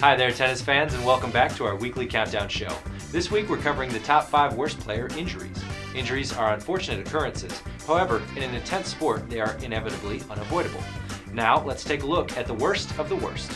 Hi there, tennis fans, and welcome back to our weekly countdown show. This week we're covering the top 5 worst player injuries. Injuries are unfortunate occurrences. However, in an intense sport, they are inevitably unavoidable. Now, let's take a look at the worst of the worst.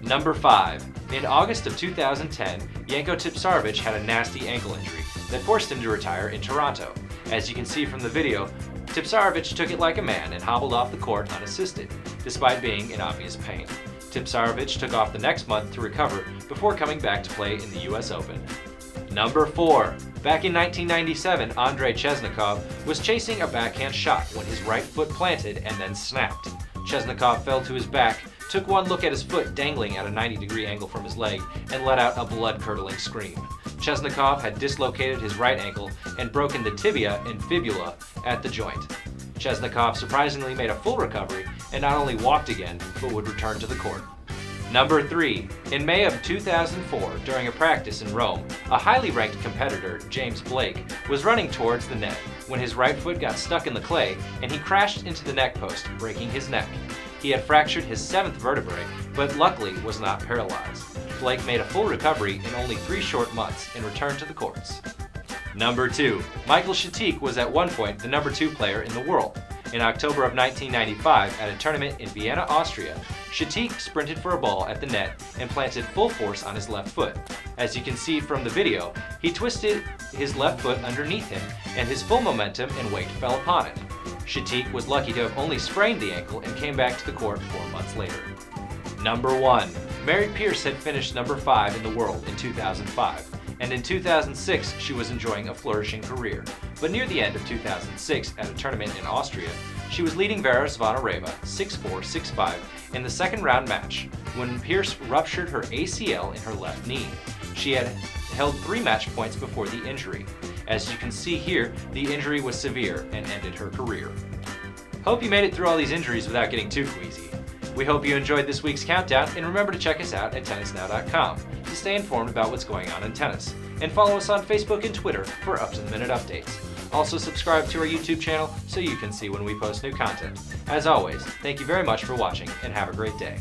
Number 5. In August of 2010, Janko Tipsarevic had a nasty ankle injury that forced him to retire in Toronto. As you can see from the video, Tipsarevic took it like a man and hobbled off the court unassisted, despite being in obvious pain. Tipsarevic took off the next month to recover before coming back to play in the US Open. Number 4. Back in 1997, Andrei Chesnokov was chasing a backhand shot when his right foot planted and then snapped. Chesnokov fell to his back, took one look at his foot dangling at a 90-degree angle from his leg, and let out a blood-curdling scream. Chesnokov had dislocated his right ankle and broken the tibia and fibula at the joint. Chesnokov surprisingly made a full recovery and not only walked again, but would return to the court. Number 3. In May of 2004, during a practice in Rome, a highly ranked competitor, James Blake, was running towards the net when his right foot got stuck in the clay and he crashed into the neck post, breaking his neck. He had fractured his 7th vertebrae, but luckily was not paralyzed. Blake made a full recovery in only 3 short months and returned to the courts. Number 2. Michael Stich was at one point the number 2 player in the world. In October of 1995, at a tournament in Vienna, Austria, Stich sprinted for a ball at the net and planted full force on his left foot. As you can see from the video, he twisted his left foot underneath him and his full momentum and weight fell upon it. Stich was lucky to have only sprained the ankle and came back to the court 4 months later. Number 1. Mary Pierce had finished number 5 in the world in 2005. And in 2006 she was enjoying a flourishing career, but near the end of 2006 at a tournament in Austria, she was leading Vera Svonareva 6-4, 6-5 in the second round match when Pierce ruptured her ACL in her left knee. She had held 3 match points before the injury. As you can see here, the injury was severe and ended her career. Hope you made it through all these injuries without getting too queasy. We hope you enjoyed this week's countdown, and remember to check us out at tennisnow.com to stay informed about what's going on in tennis, and follow us on Facebook and Twitter for up-to-the-minute updates. Also subscribe to our YouTube channel so you can see when we post new content. As always, thank you very much for watching, and have a great day.